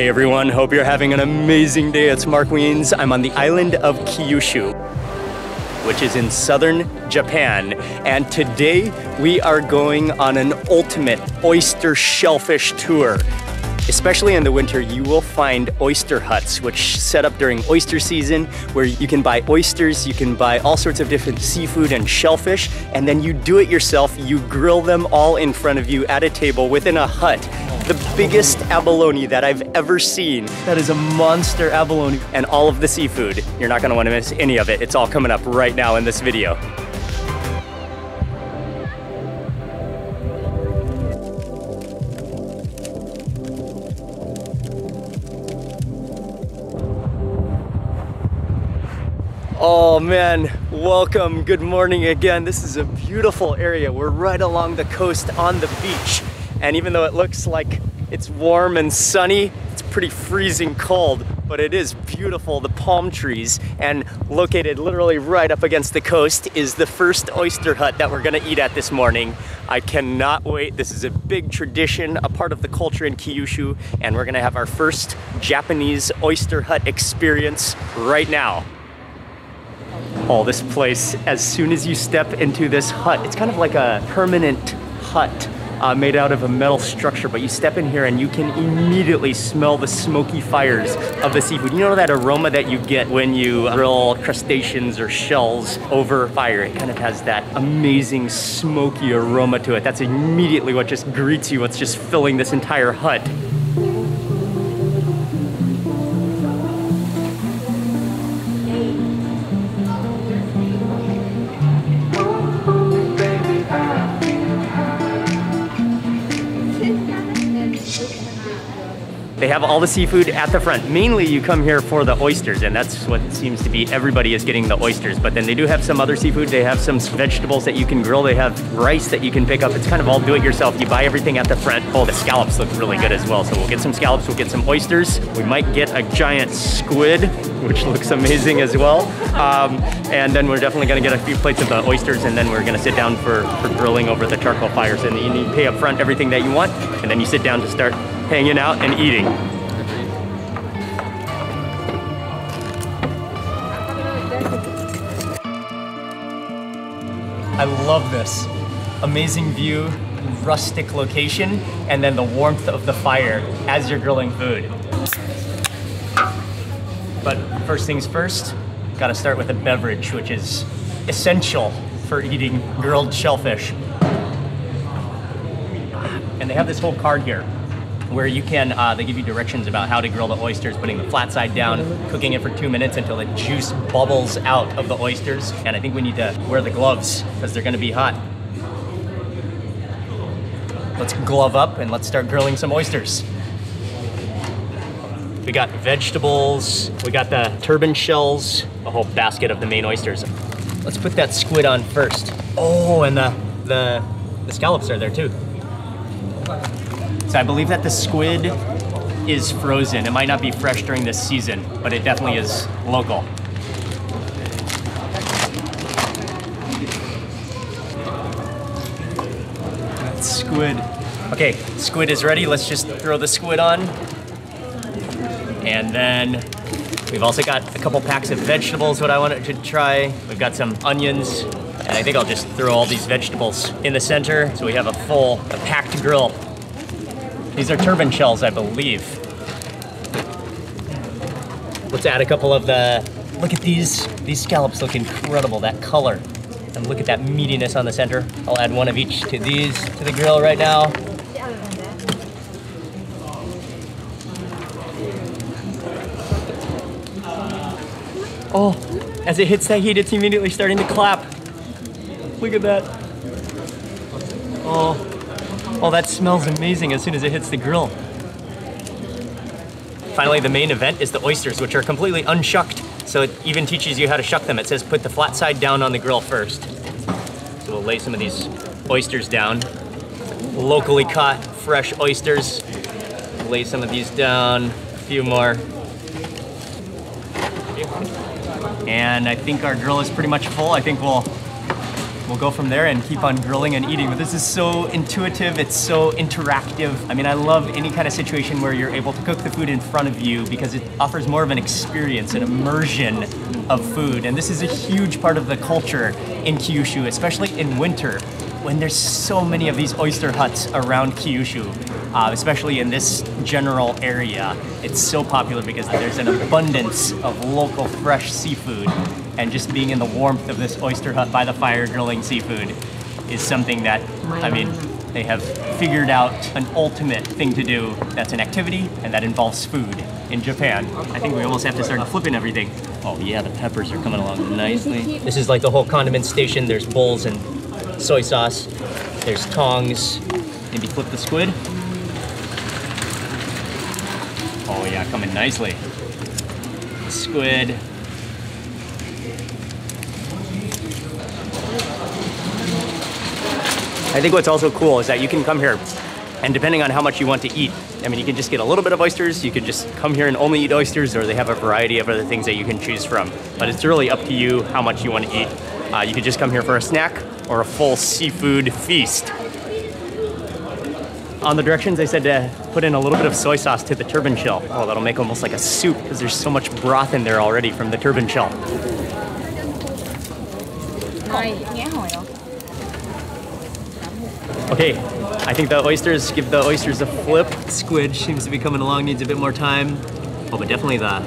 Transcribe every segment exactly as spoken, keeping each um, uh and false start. Hey everyone, hope you're having an amazing day. It's Mark Wiens. I'm on the island of Kyushu, which is in southern Japan. And today we are going on an ultimate oyster shellfish tour. Especially in the winter, you will find oyster huts, which set up during oyster season, where you can buy oysters, you can buy all sorts of different seafood and shellfish, and then you do it yourself. You grill them all in front of you at a table within a hut. The biggest abalone that I've ever seen. That is a monster abalone. And all of the seafood. You're not gonna wanna miss any of it. It's all coming up right now in this video. Oh man, welcome, good morning again. This is a beautiful area. We're right along the coast on the beach. And even though it looks like it's warm and sunny, it's pretty freezing cold, but it is beautiful, the palm trees. And located literally right up against the coast is the first oyster hut that we're gonna eat at this morning. I cannot wait. This is a big tradition, a part of the culture in Kyushu, and we're gonna have our first Japanese oyster hut experience right now. Oh, this place, as soon as you step into this hut, it's kind of like a permanent hut uh, made out of a metal structure, but you step in here and you can immediately smell the smoky fires of the seafood. You know that aroma that you get when you grill crustaceans or shells over fire? It kind of has that amazing smoky aroma to it. That's immediately what just greets you, what's just filling this entire hut. They have all the seafood at the front. Mainly you come here for the oysters, and that's what seems to be, everybody is getting the oysters, but then they do have some other seafood. They have some vegetables that you can grill. They have rice that you can pick up. It's kind of all do it yourself. You buy everything at the front. Oh, the scallops look really good as well. So we'll get some scallops, we'll get some oysters. We might get a giant squid, which looks amazing as well. Um, and then we're definitely gonna get a few plates of the oysters, and then we're gonna sit down for, for grilling over the charcoal fires. And you need to pay up front everything that you want, and then you sit down to start hanging out and eating. I love this. Amazing view, rustic location, and then the warmth of the fire as you're grilling food. But first things first, gotta start with a beverage, which is essential for eating grilled shellfish. And they have this whole card here, where you can, uh, they give you directions about how to grill the oysters, putting the flat side down, cooking it for two minutes until the juice bubbles out of the oysters. And I think we need to wear the gloves because they're gonna be hot. Let's glove up and let's start grilling some oysters. We got vegetables, we got the turbot shells, a whole basket of the main oysters. Let's put that squid on first. Oh, and the, the, the scallops are there too. So I believe that the squid is frozen. It might not be fresh during this season, but it definitely is local. That's squid. Okay, squid is ready. Let's just throw the squid on. And then we've also got a couple packs of vegetables, what I wanted to try. We've got some onions, and I think I'll just throw all these vegetables in the center so we have a full, a packed grill. These are turbot shells, I believe. Let's add a couple of the, look at these. These scallops look incredible, that color. And look at that meatiness on the center. I'll add one of each to these, to the grill right now. Oh, as it hits that heat, it's immediately starting to clap. Look at that. Oh. Oh, that smells amazing as soon as it hits the grill. Finally, the main event is the oysters, which are completely unshucked. So it even teaches you how to shuck them. It says put the flat side down on the grill first. So we'll lay some of these oysters down. Locally caught, fresh oysters. Lay some of these down, a few more. And I think our grill is pretty much full. I think we'll We'll go from there and keep on grilling and eating. But this is so intuitive, it's so interactive. I mean, I love any kind of situation where you're able to cook the food in front of you because it offers more of an experience, an immersion of food. And this is a huge part of the culture in Kyushu, especially in winter, when there's so many of these oyster huts around Kyushu, uh, especially in this general area. It's so popular because there's an abundance of local fresh seafood, and just being in the warmth of this oyster hut by the fire grilling seafood is something that, I mean, they have figured out an ultimate thing to do that's an activity and that involves food in Japan. I think we almost have to start flipping everything. Oh yeah, the peppers are coming along nicely. This is like the whole condiment station. There's bowls and soy sauce, there's tongs. Maybe flip the squid. Oh yeah, coming nicely. Squid. I think what's also cool is that you can come here and depending on how much you want to eat, I mean, you can just get a little bit of oysters, you can just come here and only eat oysters, or they have a variety of other things that you can choose from. But it's really up to you how much you want to eat. Uh, you could just come here for a snack or a full seafood feast. On the directions, they said to put in a little bit of soy sauce to the turban shell. Oh, that'll make almost like a soup because there's so much broth in there already from the turban shell. Okay, I think the oysters, give the oysters a flip. Squid seems to be coming along, needs a bit more time. Oh, but definitely the,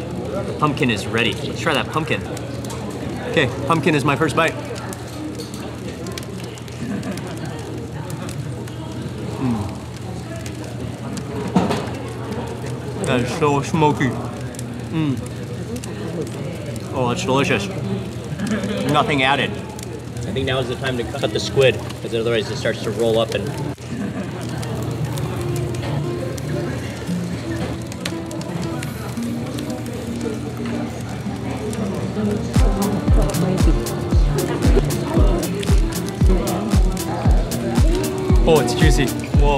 the pumpkin is ready. Let's try that pumpkin. Okay, pumpkin is my first bite. Mm. That is so smoky. Mm. Oh, that's delicious. Nothing added. I think now is the time to cut the squid, because otherwise it starts to roll up and... Oh, it's juicy. Whoa.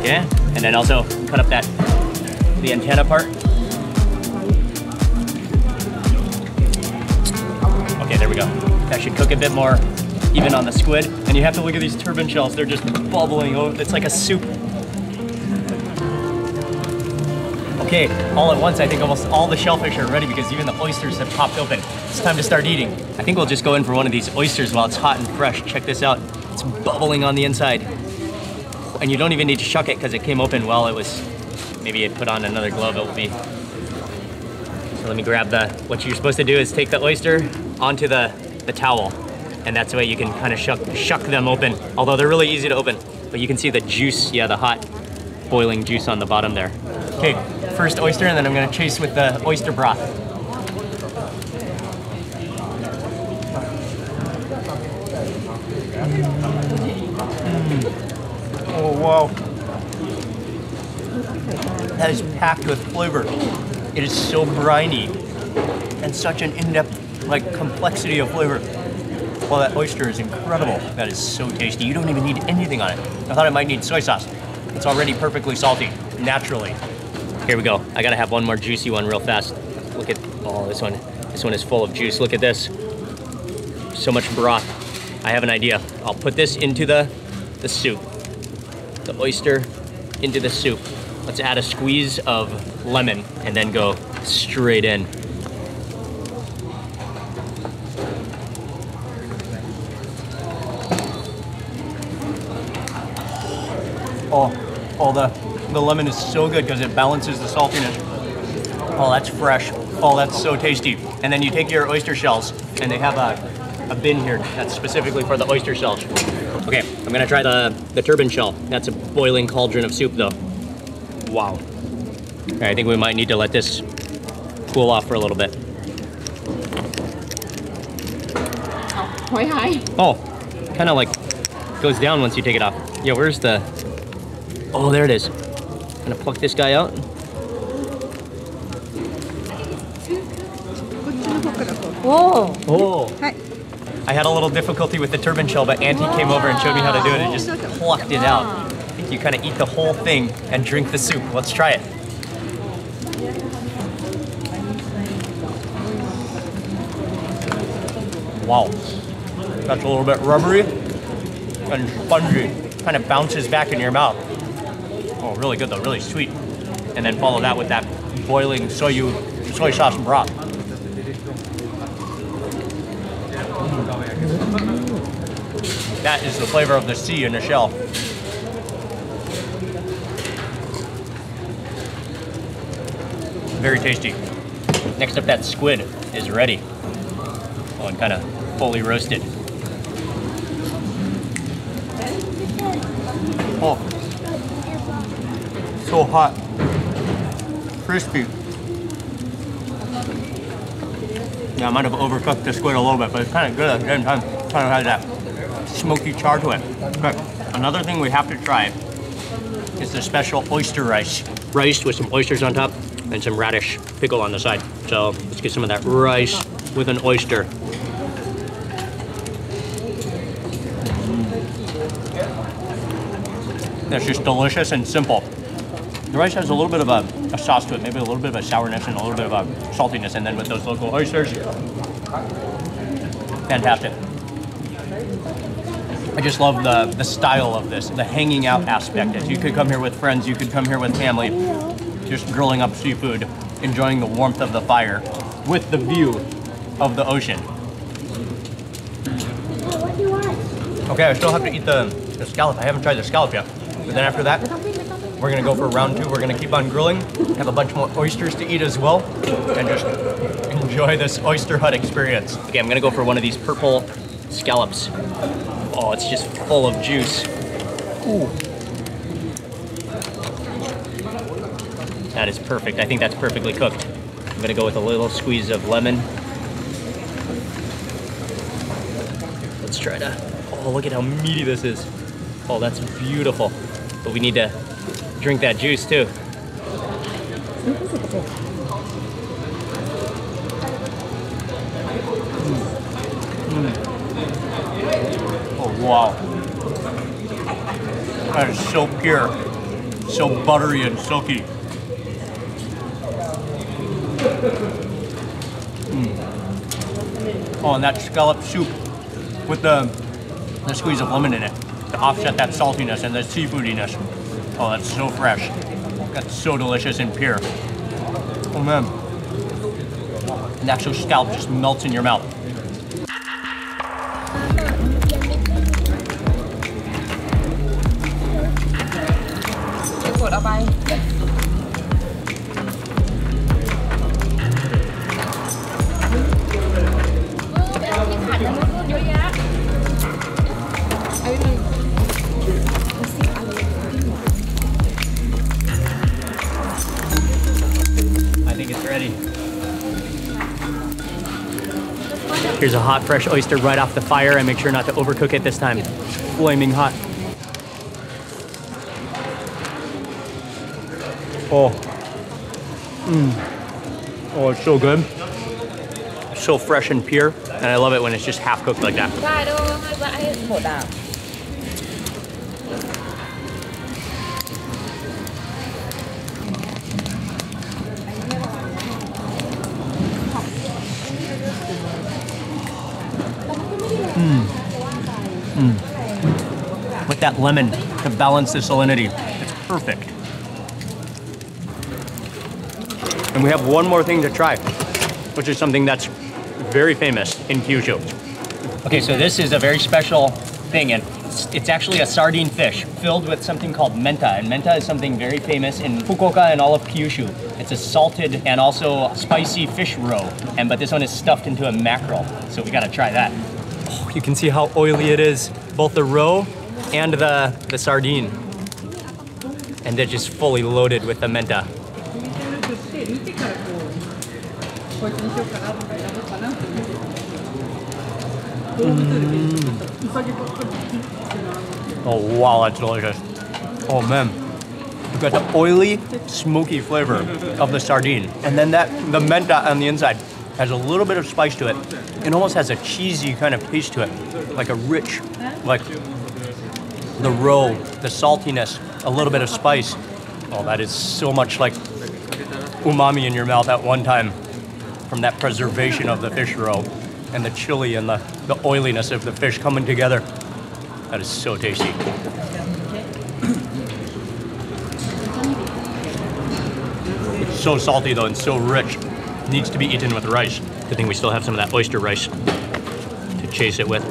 Okay, and then also cut up that, the antenna part. Okay, there we go. That should cook a bit more even on the squid. And you have to look at these turban shells. They're just bubbling. Oh, it's like a soup. Okay, all at once, I think almost all the shellfish are ready because even the oysters have popped open. It's time to start eating. I think we'll just go in for one of these oysters while it's hot and fresh. Check this out. It's bubbling on the inside. And you don't even need to shuck it because it came open while it was, maybe it put on another glove, it will be. So let me grab the, what you're supposed to do is take the oyster onto the, the towel. And that's the way you can kind of shuck, shuck them open. Although they're really easy to open. But you can see the juice, yeah, the hot boiling juice on the bottom there. Okay. First oyster, and then I'm gonna chase with the oyster broth. Mm. Oh, wow. That is packed with flavor. It is so briny and such an in-depth, like, complexity of flavor. Well, that oyster is incredible. That is so tasty. You don't even need anything on it. I thought I might need soy sauce. It's already perfectly salty, naturally. Here we go. I gotta have one more juicy one real fast. Look at, oh, this one. This one is full of juice. Look at this. So much broth. I have an idea. I'll put this into the, the soup. The oyster into the soup. Let's add a squeeze of lemon and then go straight in. Oh, all the... The lemon is so good because it balances the saltiness. Oh, that's fresh. Oh, that's so tasty. And then you take your oyster shells, and they have a, a bin here that's specifically for the oyster shells. Okay, I'm gonna try the, the turban shell. That's a boiling cauldron of soup though. Wow. Okay, I think we might need to let this cool off for a little bit. Oh, kind of like goes down once you take it off. Yeah, where's the, oh, there it is. I'm gonna pluck this guy out. Whoa! Oh! I had a little difficulty with the turban shell, but Auntie came over and showed me how to do it and just plucked it out. I think you kind of eat the whole thing and drink the soup. Let's try it. Wow. That's a little bit rubbery and spongy. Kind of bounces back in your mouth. Oh, really good though, really sweet. And then follow that with that boiling soyu, soy sauce and broth. Mm. That is the flavor of the sea in a shell. Very tasty. Next up, that squid is ready. Oh, and kind of fully roasted. Oh, so hot, crispy. Yeah, I might have overcooked the squid a little bit, but it's kind of good at the same time. Kind of has that smoky char to it. Okay. Another thing we have to try is the special oyster rice. Rice with some oysters on top and some radish pickle on the side. So let's get some of that rice with an oyster. Mm. That's just delicious and simple. The rice has a little bit of a, a sauce to it, maybe a little bit of a sourness and a little bit of a saltiness, and then with those local oysters, fantastic. I just love the, the style of this, the hanging out aspect. Is you could come here with friends, you could come here with family, just grilling up seafood, enjoying the warmth of the fire with the view of the ocean. Okay, I still have to eat the, the scallop. I haven't tried the scallop yet, but then after that, we're gonna go for round two. We're gonna keep on grilling, have a bunch more oysters to eat as well, and just enjoy this oyster hut experience. Okay, I'm gonna go for one of these purple scallops. Oh, it's just full of juice. Ooh. That is perfect. I think that's perfectly cooked. I'm gonna go with a little squeeze of lemon. Let's try to, oh, look at how meaty this is. Oh, that's beautiful. But we need to drink that juice too. Mm. Mm. Oh wow. That is so pure, so buttery and silky. Mm. Oh, and that scallop soup with the, the squeeze of lemon in it to offset that saltiness and the seafoodiness. Oh, that's so fresh. That's so delicious and pure. Oh man. And the actual scallop just melts in your mouth. Here's a hot, fresh oyster right off the fire, and make sure not to overcook it this time. Flaming hot. Oh. Mm. Oh, it's so good. So fresh and pure, and I love it when it's just half cooked like that. Mm. Mm. With that lemon to balance the salinity, it's perfect. And we have one more thing to try, which is something that's very famous in Kyushu. Okay, so this is a very special thing, and it's, it's actually a sardine fish filled with something called menta, and menta is something very famous in Fukuoka and all of Kyushu. It's a salted and also spicy fish roe, and but this one is stuffed into a mackerel, so we gotta try that. You can see how oily it is, both the roe and the, the sardine. And they're just fully loaded with the menta. Mm. Oh wow, that's delicious. Oh man. You've got the oily, smoky flavor of the sardine. And then that the menta on the inside has a little bit of spice to it. It almost has a cheesy kind of taste to it, like a rich, like the roe, the saltiness, a little bit of spice. Oh, that is so much like umami in your mouth at one time from that preservation of the fish roe. and the chili and the, the oiliness of the fish coming together. That is so tasty. It's so salty though and so rich. It needs to be eaten with rice. Good thing we still have some of that oyster rice to chase it with.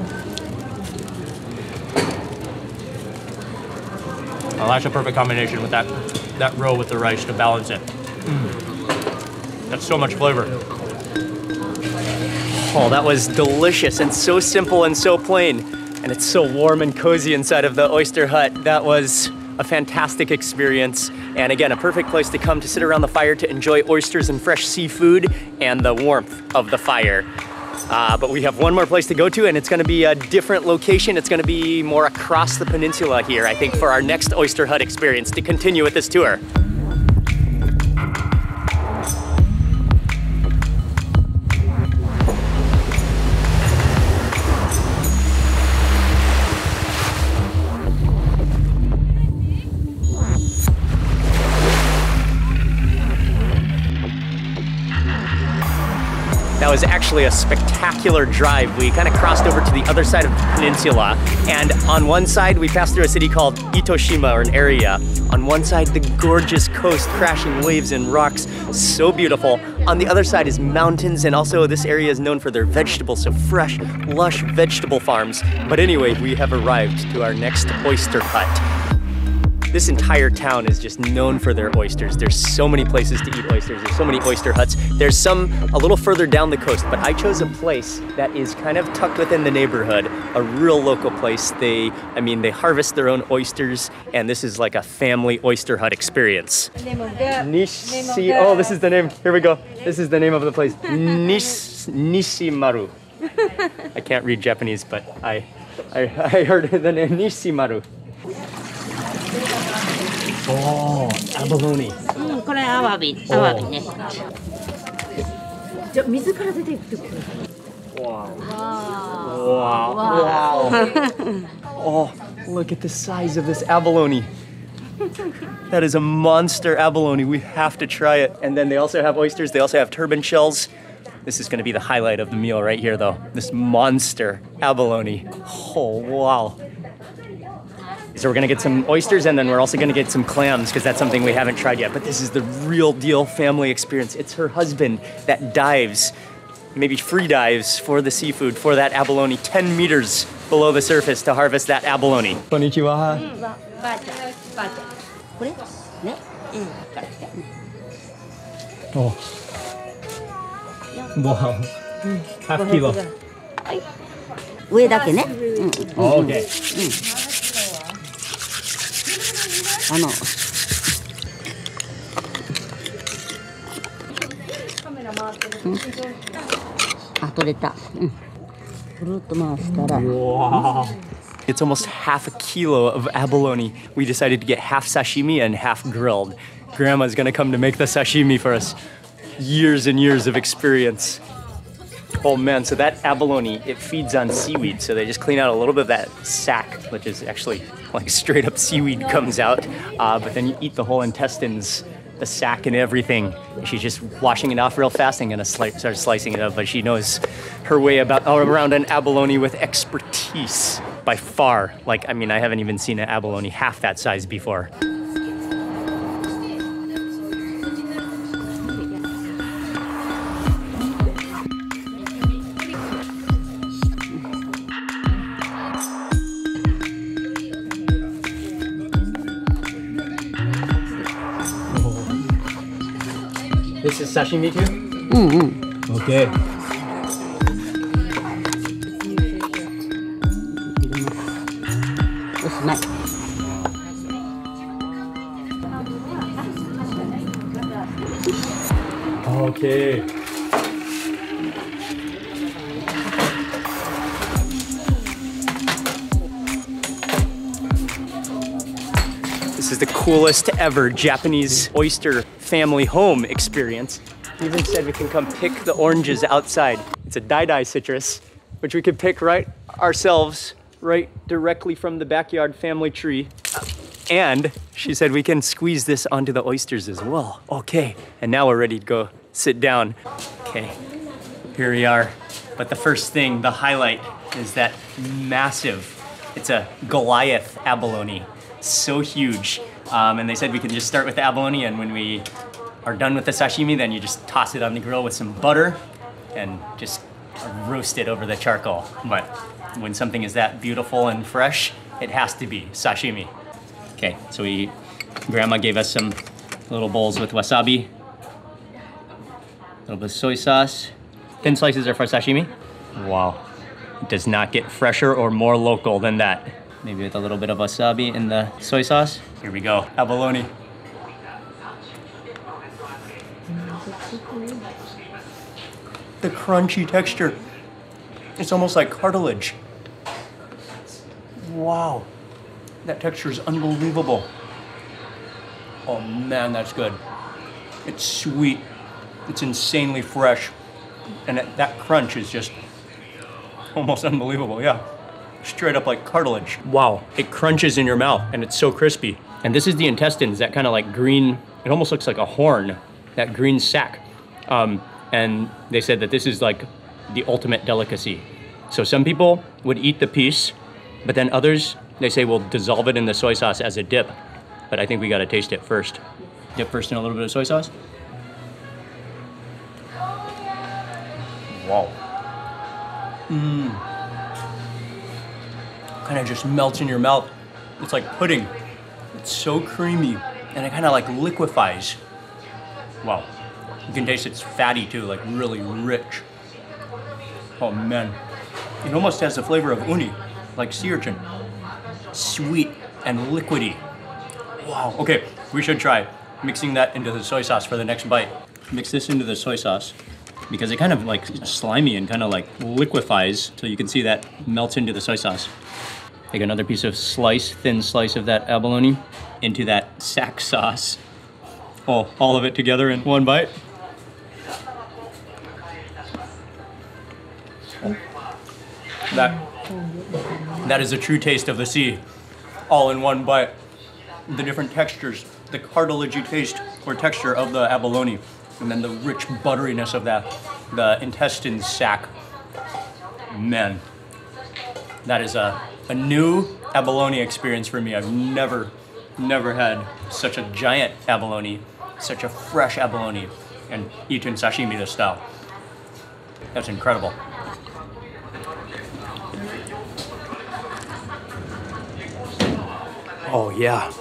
Well, that's a perfect combination with that, that roe with the rice to balance it. Mm. That's so much flavor. Oh, that was delicious and so simple and so plain. And it's so warm and cozy inside of the oyster hut. That was a fantastic experience. And again, a perfect place to come to sit around the fire to enjoy oysters and fresh seafood and the warmth of the fire. Uh, but we have one more place to go to, and it's gonna be a different location. It's gonna be more across the peninsula here, I think, for our next oyster hut experience to continue with this tour. That was actually a spectacular drive. We kind of crossed over to the other side of the peninsula, and on one side we passed through a city called Itoshima, or an area. On one side, the gorgeous coast, crashing waves and rocks, so beautiful. On the other side is mountains, and also this area is known for their vegetables, so fresh, lush vegetable farms. But anyway, we have arrived to our next oyster hut. This entire town is just known for their oysters. There's so many places to eat oysters. There's so many oyster huts. There's some a little further down the coast, but I chose a place that is kind of tucked within the neighborhood, a real local place. They, I mean, they harvest their own oysters, and this is like a family oyster hut experience. Nishi, oh, this is the name. Here we go. This is the name of the place. Nish, Nishimaru. I can't read Japanese, but I, I, I heard the name Nishimaru. Oh, abalone. Oh. Wow. Wow. Wow. Oh, look at the size of this abalone. That is a monster abalone. We have to try it. And then they also have oysters. They also have turban shells. This is going to be the highlight of the meal right here, though. This monster abalone. Oh, wow. So we're gonna get some oysters, and then we're also gonna get some clams, because that's something we haven't tried yet. But this is the real deal family experience. It's her husband that dives, maybe free dives for the seafood, for that abalone, ten meters below the surface to harvest that abalone. Konnichiwa. Oh. Wow. Half kilo. Oh, okay. Wow. It's almost half a kilo of abalone. We decided to get half sashimi and half grilled. Grandma's gonna come to make the sashimi for us. Years and years of experience. Oh man, so that abalone, it feeds on seaweed, so they just clean out a little bit of that sack, which is actually like straight up seaweed comes out, uh, but then you eat the whole intestines, the sack and everything. She's just washing it off real fast and gonna sli start slicing it up, but she knows her way about all around an abalone with expertise by far. Like, I mean, I haven't even seen an abalone half that size before. This is sashimi too? Mm-hmm. Okay. It's nice. Okay. This is the coolest ever Japanese oyster family home experience. Even said we can come pick the oranges outside. It's a Dai Dai citrus, which we could pick right ourselves, right directly from the backyard family tree. And she said we can squeeze this onto the oysters as well. Okay, and now we're ready to go sit down. Okay, here we are. But the first thing, the highlight, is that massive, it's a Goliath abalone, so huge. Um, and they said we can just start with the abalone, and when we are done with the sashimi, then you just toss it on the grill with some butter and just roast it over the charcoal. But when something is that beautiful and fresh, it has to be sashimi. Okay, so we, Grandma gave us some little bowls with wasabi, a little bit of soy sauce. Thin slices are for sashimi. Wow, it does not get fresher or more local than that. Maybe with a little bit of wasabi in the soy sauce. Here we go, abalone. The crunchy texture. It's almost like cartilage. Wow, that texture is unbelievable. Oh man, that's good. It's sweet, it's insanely fresh. And that, that crunch is just almost unbelievable, yeah. Straight up like cartilage. Wow, it crunches in your mouth and it's so crispy. And this is the intestines, that kind of like green, it almost looks like a horn, that green sack. Um, and they said that this is like the ultimate delicacy. So some people would eat the piece, but then others, they say, we'll dissolve it in the soy sauce as a dip. But I think we gotta taste it first. Dip first in a little bit of soy sauce. Wow. Mmm. Kind of just melts in your mouth. It's like pudding. It's so creamy and it kind of like liquefies. Wow. You can taste it's fatty too, like really rich. Oh man. It almost has the flavor of uni, like sea urchin. Sweet and liquidy. Wow. Okay, we should try mixing that into the soy sauce for the next bite. Mix this into the soy sauce, because it kind of like slimy and kind of like liquefies, so you can see that melts into the soy sauce. Take another piece of slice, thin slice of that abalone into that sack sauce. Oh, all of it together in one bite. That, that is a true taste of the sea, all in one bite. The different textures, the cartilagey taste or texture of the abalone, and then the rich butteriness of that, the intestine sac. Man, that is a, a new abalone experience for me. I've never, never had such a giant abalone, such a fresh abalone, and eaten sashimi this style. That's incredible. Oh yeah.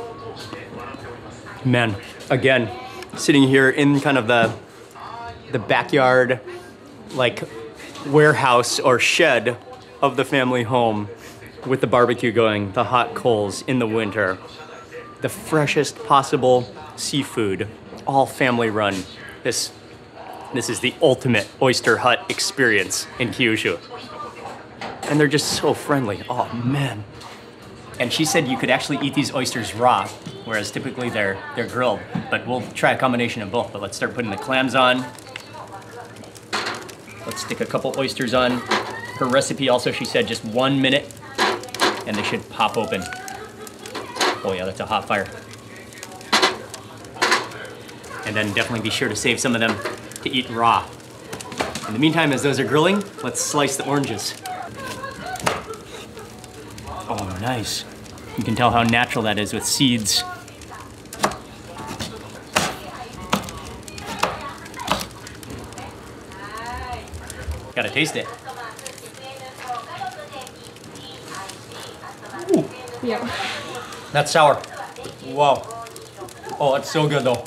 Man, again, sitting here in kind of the the backyard, like warehouse or shed of the family home, with the barbecue going, the hot coals in the winter, the freshest possible seafood, all family run. This this is the ultimate oyster hut experience in Kyushu. And they're just so friendly. Oh man. And she said you could actually eat these oysters raw, whereas typically they're they're grilled. But we'll try a combination of both. But let's start putting the clams on. Let's stick a couple oysters on. Her recipe also, she said, just one minute, and they should pop open. Oh yeah, that's a hot fire. And then definitely be sure to save some of them to eat raw. In the meantime, as those are grilling, let's slice the oranges. Oh, nice. You can tell how natural that is with seeds. Gotta taste it. Ooh. Yeah. That's sour. Wow. Oh, that's so good though.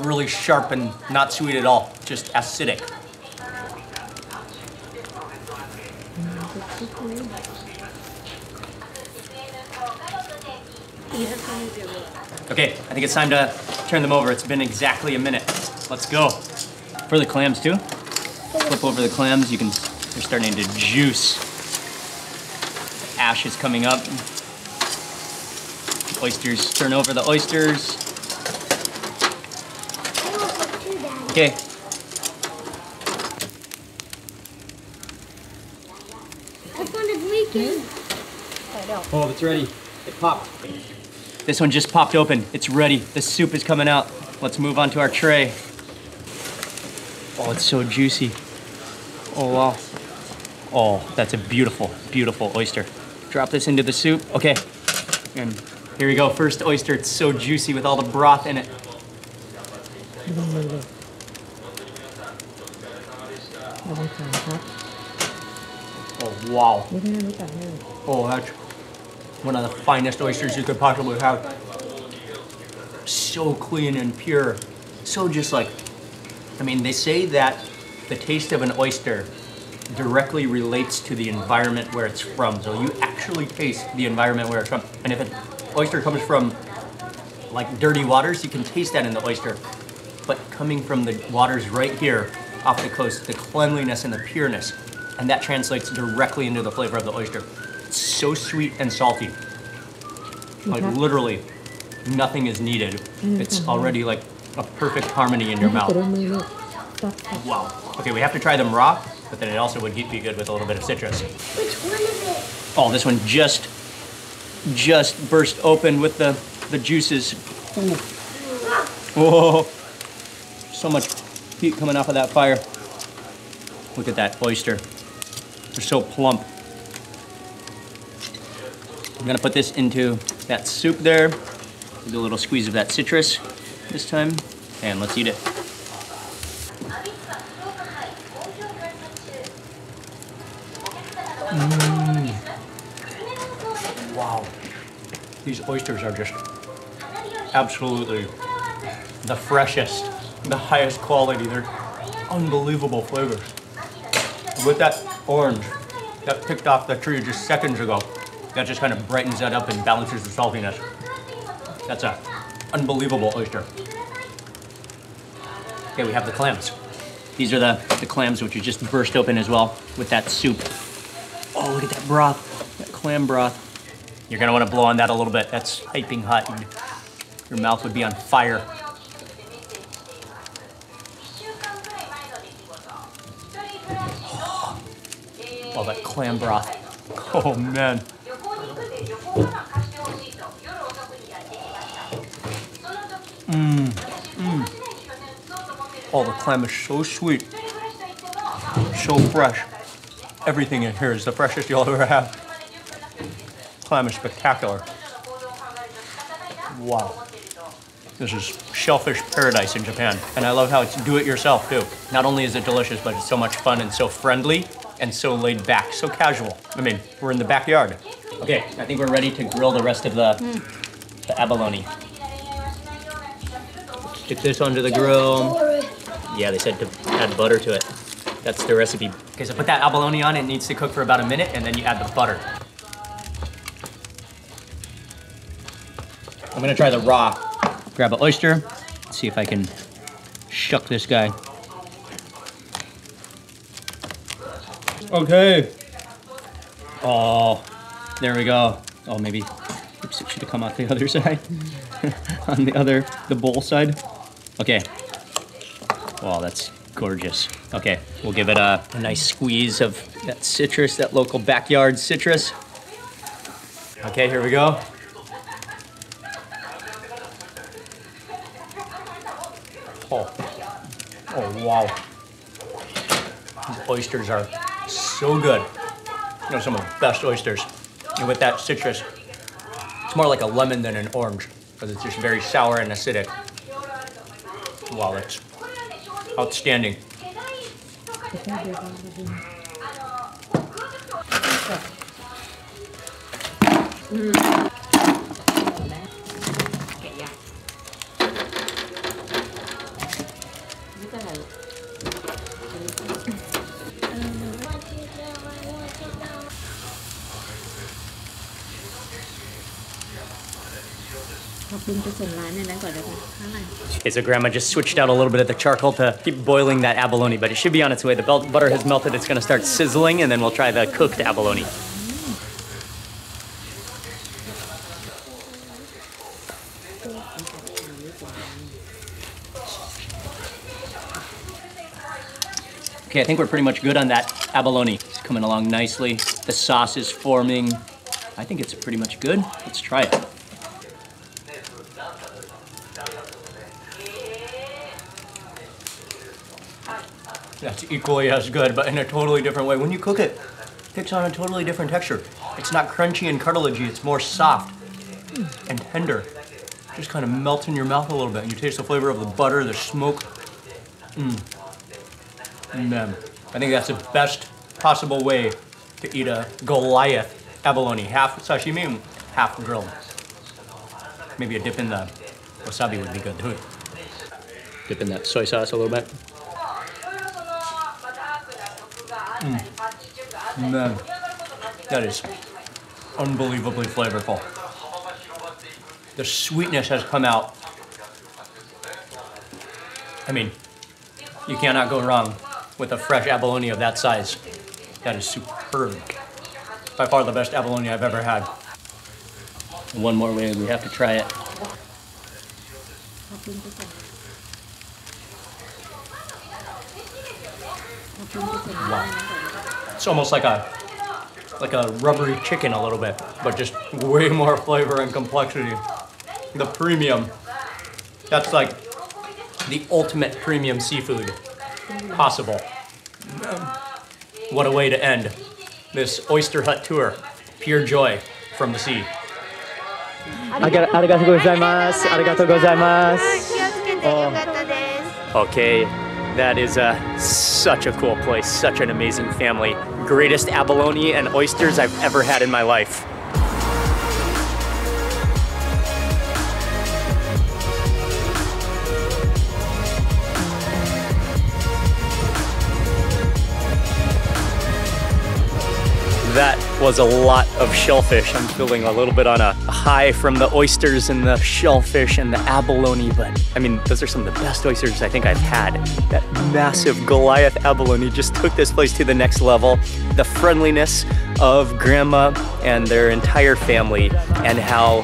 Really sharp and not sweet at all. Just acidic. Okay, I think it's time to turn them over. It's been exactly a minute. Let's go. For the clams too. Flip over the clams. You can, they're starting to juice. The ash is coming up. Oysters, turn over the oysters. Okay. I found it leaking. Oh, it's ready. It popped. This one just popped open. It's ready. The soup is coming out. Let's move on to our tray. Oh, it's so juicy. Oh, wow. Oh, that's a beautiful, beautiful oyster. Drop this into the soup. Okay, and here we go. First oyster, it's so juicy with all the broth in it. Oh, wow. Oh, that's one of the finest oysters you could possibly have. So clean and pure. So just like, I mean, they say that the taste of an oyster directly relates to the environment where it's from. So you actually taste the environment where it's from. And if an oyster comes from like dirty waters, you can taste that in the oyster. But coming from the waters right here off the coast, the cleanliness and the pureness, and that translates directly into the flavor of the oyster. It's so sweet and salty. Mm-hmm. Like literally nothing is needed. Mm-hmm. It's already like a perfect harmony in your mouth. Wow. Okay, we have to try them raw, but then it also would be good with a little bit of citrus. Which one is it? Oh, this one just, just burst open with the, the juices. Ooh. Whoa. So much heat coming off of that fire. Look at that oyster. They're so plump. I'm gonna put this into that soup there. Do a little squeeze of that citrus this time, and let's eat it. Mm. Wow. These oysters are just absolutely the freshest, the highest quality. They're unbelievable flavors. With that orange that picked off the tree just seconds ago, that just kind of brightens that up and balances the saltiness. That's an unbelievable oyster. Okay, we have the clams. These are the, the clams which are just burst open as well with that soup. Oh, look at that broth, that clam broth. You're gonna wanna blow on that a little bit. That's piping hot and your mouth would be on fire. Oh, oh that clam broth. Oh man. Mmm, mmm. Oh, the clam is so sweet, so fresh. Everything in here is the freshest you'll ever have. Clam is spectacular. Wow. This is shellfish paradise in Japan. And I love how it's do-it-yourself, too. Not only is it delicious, but it's so much fun and so friendly and so laid back, so casual. I mean, we're in the backyard. Okay, I think we're ready to grill the rest of the, mm. the abalone. Stick this onto the grill. Yeah, they said to add butter to it. That's the recipe. Okay, so put that abalone on. It needs to cook for about a minute, and then you add the butter. I'm gonna try the raw. Grab an oyster. Let's see if I can shuck this guy. Okay. Oh, there we go. Oh, maybe, oops, it should have come out the other side. On the other, the bowl side. Okay. Wow, that's gorgeous. Okay, we'll give it a, a nice squeeze of that citrus, that local backyard citrus. Okay, here we go. Oh, oh wow. These oysters are so good. They're some of the best oysters. And with that citrus, it's more like a lemon than an orange because it's just very sour and acidic. Wow, that's outstanding. Okay, so Grandma just switched out a little bit of the charcoal to keep boiling that abalone, but it should be on its way. The butter has melted, it's gonna start sizzling, and then we'll try the cooked abalone. Okay, I think we're pretty much good on that abalone. It's coming along nicely. The sauce is forming. I think it's pretty much good. Let's try it. That's equally as good, but in a totally different way. When you cook it, it takes on a totally different texture. It's not crunchy and cartilagey, it's more soft and tender. Just kind of melts in your mouth a little bit, and you taste the flavor of the butter, the smoke. Mm. And um, I think that's the best possible way to eat a Goliath abalone, half sashimi, half grilled. Maybe a dip in the wasabi would be good too. Dip in that soy sauce a little bit. Mm. Man, that is unbelievably flavorful. The sweetness has come out. I mean, you cannot go wrong with a fresh abalone of that size. That is superb. By far the best abalone I've ever had. One more way, we have to try it. Wow. It's almost like a like a rubbery chicken a little bit, but just way more flavor and complexity. The premium, that's like the ultimate premium seafood possible. What a way to end this oyster hut tour. Pure joy from the sea. Arigatou gozaimasu. Arigatou gozaimasu. Okay, that is uh, such a cool place, such an amazing family. Greatest abalone and oysters I've ever had in my life. That was a lot of shellfish. I'm feeling a little bit on a high from the oysters and the shellfish and the abalone, but I mean, those are some of the best oysters I think I've had. That massive Goliath abalone just took this place to the next level. The friendliness of Grandma and their entire family, and how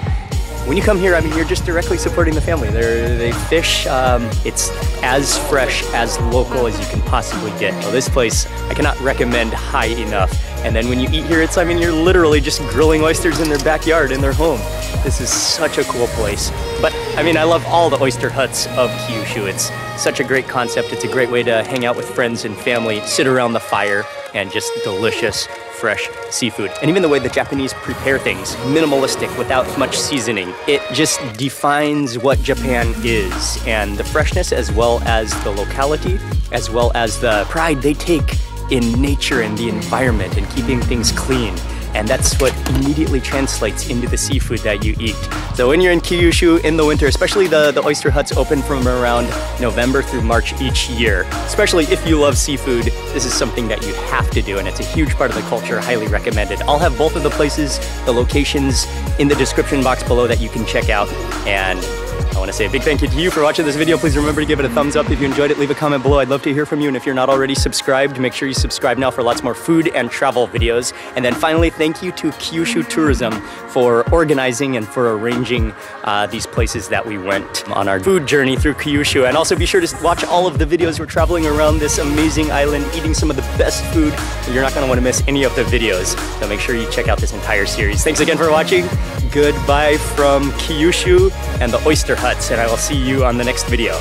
when you come here, I mean, you're just directly supporting the family. They're, they fish, um, it's as fresh, as local as you can possibly get. Well, this place, I cannot recommend high enough. And then when you eat here, it's, I mean, you're literally just grilling oysters in their backyard, in their home. This is such a cool place. But, I mean, I love all the oyster huts of Kyushu. It's such a great concept. It's a great way to hang out with friends and family, sit around the fire, and just delicious, fresh seafood. And even the way the Japanese prepare things, minimalistic, without much seasoning. It just defines what Japan is, and the freshness as well as the locality, as well as the pride they take in nature and the environment and keeping things clean. And that's what immediately translates into the seafood that you eat. So when you're in Kyushu in the winter, especially the, the oyster huts open from around November through March each year. Especially if you love seafood, this is something that you have to do, and it's a huge part of the culture, highly recommended. I'll have both of the places, the locations, in the description box below that you can check out. And I want to say a big thank you to you for watching this video. Please remember to give it a thumbs up if you enjoyed it. Leave a comment below. I'd love to hear from you. And if you're not already subscribed, make sure you subscribe now for lots more food and travel videos. And then finally, thank you to Kyushu Tourism for organizing and for arranging uh, these places that we went on our food journey through Kyushu. And also be sure to watch all of the videos. We're traveling around this amazing island, eating some of the best food. You're not going to want to miss any of the videos. So make sure you check out this entire series. Thanks again for watching. Goodbye from Kyushu and the oyster huts, and I will see you on the next video.